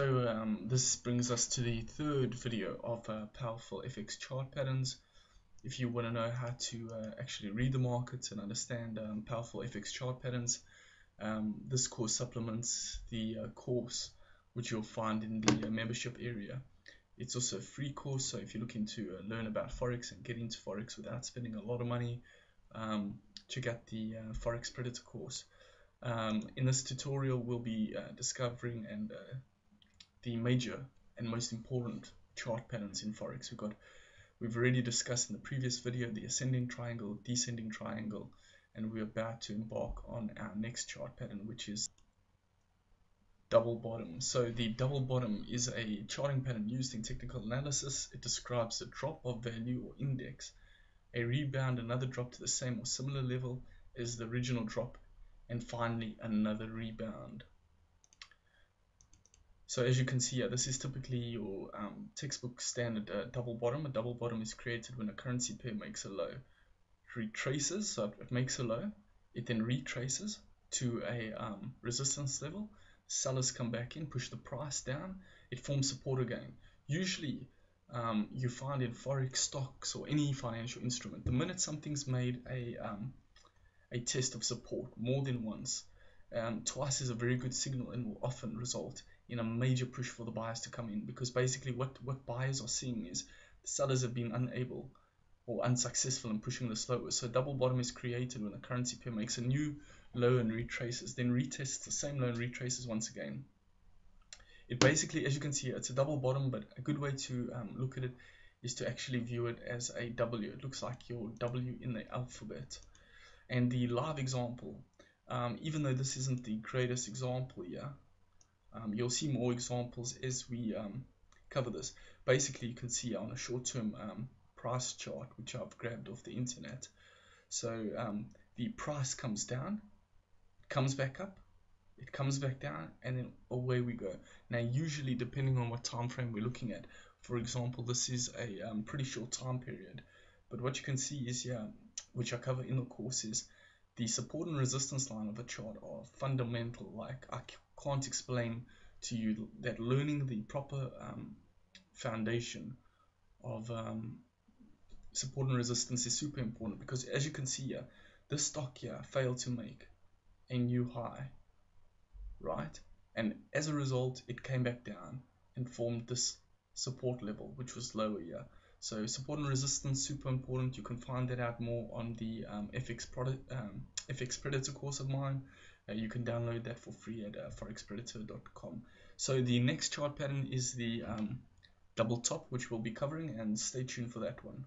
So this brings us to the third video of Powerful FX Chart Patterns. If you want to know how to actually read the markets and understand Powerful FX Chart Patterns, this course supplements the course which you'll find in the membership area. It's also a free course, so if you're looking to learn about Forex and get into Forex without spending a lot of money, check out the Forex Predator course. In this tutorial we'll be discovering the major and most important chart patterns in Forex. We've already discussed in the previous video the ascending triangle, descending triangle, and we're about to embark on our next chart pattern, which is double bottom. So the double bottom is a charting pattern used in technical analysis. It describes a drop of value or index, a rebound, another drop to the same or similar level as the original drop, and finally another rebound. So as you can see here, this is typically your textbook standard double bottom. A double bottom is created when a currency pair makes a low, retraces, so it makes a low, it then retraces to a resistance level, sellers come back in, push the price down, it forms support again. Usually you find in Forex stocks or any financial instrument, the minute something's made a test of support more than once, twice is a very good signal and will often result in a major push for the buyers to come in, because basically what buyers are seeing is the sellers have been unable or unsuccessful in pushing this lower. So double bottom is created when a currency pair makes a new low and retraces, then retests the same low and retraces once again. It basically, as you can see here, it's a double bottom, but a good way to look at it is to actually view it as a W. It looks like your W in the alphabet. And the live example, even though this isn't the greatest example here, you'll see more examples as we cover this. Basically, you can see on a short-term price chart, which I've grabbed off the internet. So the price comes down, comes back up, it comes back down, and then away we go. Now, usually, depending on what time frame we're looking at, for example, this is a pretty short time period. But what you can see is here, which I cover in the course, is the support and resistance line of a chart are fundamental. Like, I can't explain to you that learning the proper foundation of support and resistance is super important, because as you can see here, this stock here failed to make a new high, right? And as a result, it came back down and formed this support level, which was lower here. So support and resistance, super important. You can find that out more on the FX Predator course of mine. You can download that for free at forexpredator.com. So the next chart pattern is the double top, which we'll be covering, and stay tuned for that one.